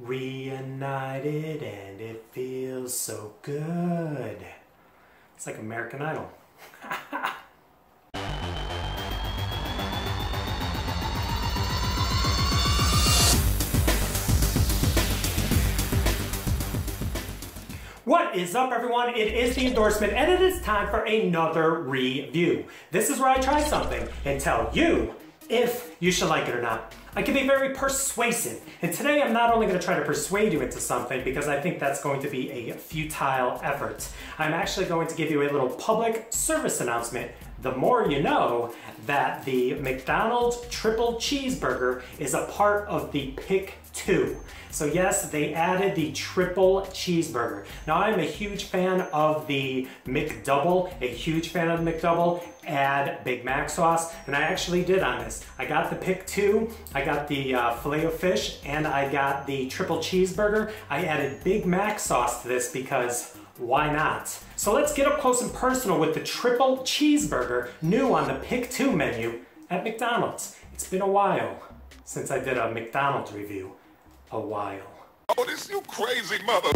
Reunited and it feels so good. It's like American Idol. What is up, everyone? It is The Endorsement, and it is time for another review. This is where I try something and tell you if you should like it or not. I can be very persuasive, and today I'm not only going to try to persuade you into something, because I think that's going to be a futile effort. I'm actually going to give you a little public service announcement. The more you know that the McDonald's triple cheeseburger is a part of the Pick 2. So yes, they added the triple cheeseburger. Now, I'm a huge fan of the McDouble, add Big Mac sauce, and I actually did on this. I got the Pick 2, I got the filet of fish, and I got the triple cheeseburger. I added Big Mac sauce to this because why not? So let's get up close and personal with the triple cheeseburger, new on the Pick 2 menu at McDonald's. It's been a while since I did a McDonald's review. A while. Oh, this you crazy mother.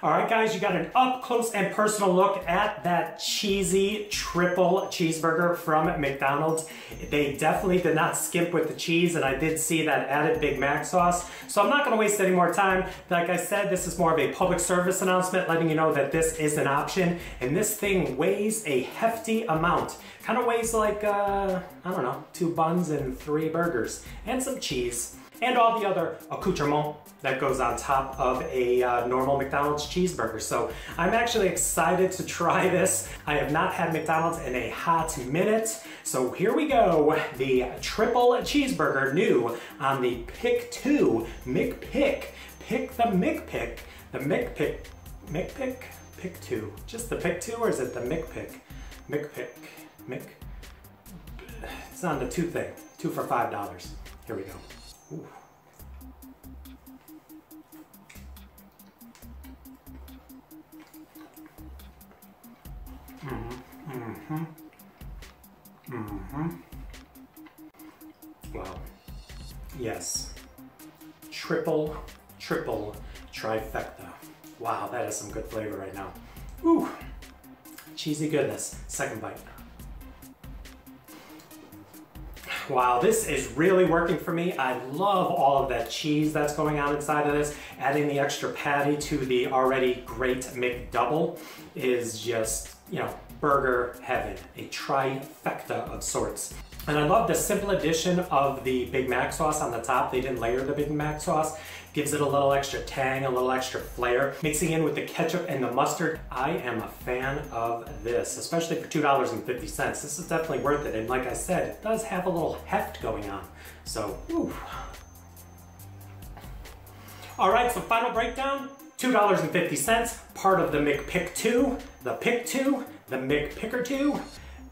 All right, guys, you got an up close and personal look at that cheesy triple cheeseburger from McDonald's. They definitely did not skimp with the cheese, and I did see that added Big Mac sauce. So I'm not going to waste any more time. Like I said, this is more of a public service announcement, letting you know that this is an option. And this thing weighs a hefty amount. Kind of weighs like, I don't know, 2 buns and 3 burgers and some cheese. And all the other accoutrement that goes on top of a normal McDonald's cheeseburger. So I'm actually excited to try this. I have not had McDonald's in a hot minute. So here we go, the triple cheeseburger, new on the Pick 2, McPick. Pick the McPick, McPick, Pick 2. Just the Pick 2, or is it the McPick? McPick, Mick. It's on the 2 thing, 2 for $5. Here we go. Ooh. Wow. Yes. Triple trifecta. Wow, that is some good flavor right now. Ooh. Cheesy goodness. Second bite. Wow, this is really working for me. I love all of that cheese that's going on inside of this. Adding the extra patty to the already great McDouble is just, you know, burger heaven, a trifecta of sorts. And I love the simple addition of the Big Mac sauce on the top. They didn't layer the Big Mac sauce. Gives it a little extra tang, a little extra flair. Mixing in with the ketchup and the mustard. I am a fan of this, especially for $2.50. This is definitely worth it. And like I said, it does have a little heft going on. So, ooh. All right, so final breakdown, $2.50, part of the McPick 2, the Pick 2, the McPicker 2,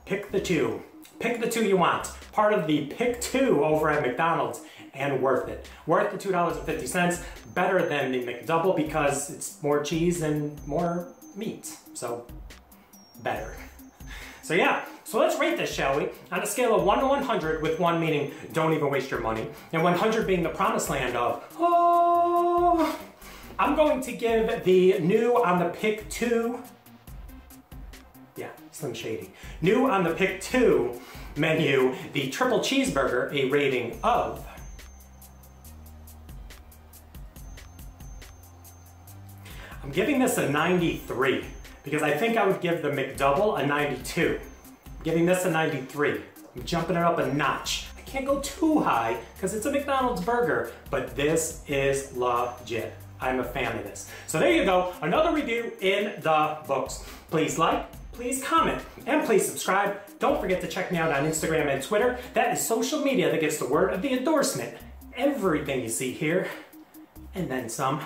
Pick the 2. Pick the 2 you want. Part of the Pick 2 over at McDonald's, and worth it. Worth the $2.50, better than the McDouble because it's more cheese and more meat, so better. So yeah, so let's rate this, shall we? On a scale of 1 to 100, with 1 meaning don't even waste your money, and 100 being the promised land of, oh, I'm going to give the new on the Pick 2, yeah, Slim Shady. New on the Pick 2 menu, the triple cheeseburger, a rating of 93, because I think I would give the McDouble a 92. I'm giving this a 93. I'm jumping it up a notch. I can't go too high because it's a McDonald's burger, but this is legit. I'm a fan of this. So there you go, another review in the books. Please like, please comment, and please subscribe. Don't forget to check me out on Instagram and Twitter. That is social media that gets the word of The Endorsement. Everything you see here, and then some,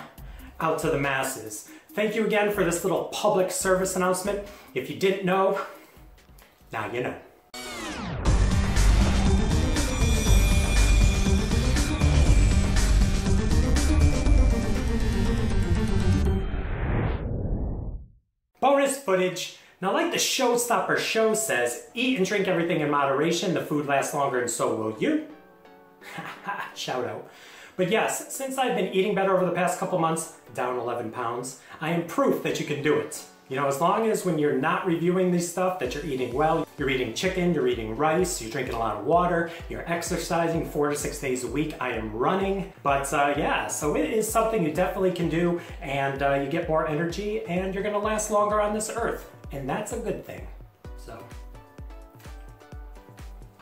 out to the masses. Thank you again for this little public service announcement. If you didn't know, now you know. footage. Now, like the Showstopper show says, eat and drink everything in moderation, the food lasts longer and so will you. Shout out. But yes, since I've been eating better over the past couple months, down 11 pounds, I am proof that you can do it. You know, as long as when you're not reviewing this stuff that you're eating well, you're eating chicken, you're eating rice, you're drinking a lot of water, you're exercising 4 to 6 days a week, I am running. But yeah, so it is something you definitely can do, and you get more energy and you're gonna last longer on this earth. And that's a good thing, so.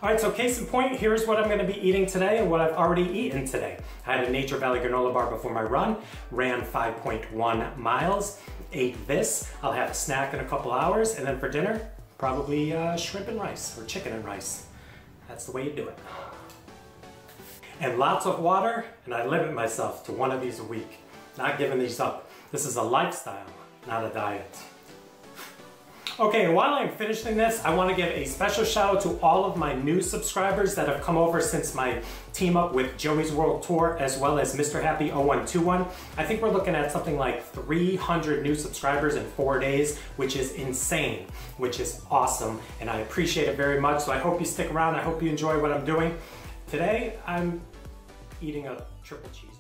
All right, so case in point, here's what I'm gonna be eating today and what I've already eaten today. I had a Nature Valley granola bar before my run, ran 5.1 miles. Ate this, I'll have a snack in a couple hours, and then for dinner, probably shrimp and rice, or chicken and rice. That's the way you do it. And lots of water, and I limit myself to one of these a week. Not giving these up. This is a lifestyle, not a diet. Okay, and while I'm finishing this, I want to give a special shout out to all of my new subscribers that have come over since my team up with Joey's World Tour, as well as Mr. Happy 0121. I think we're looking at something like 300 new subscribers in 4 days, which is insane, which is awesome, and I appreciate it very much. So I hope you stick around. I hope you enjoy what I'm doing. Today, I'm eating a triple cheeseburger.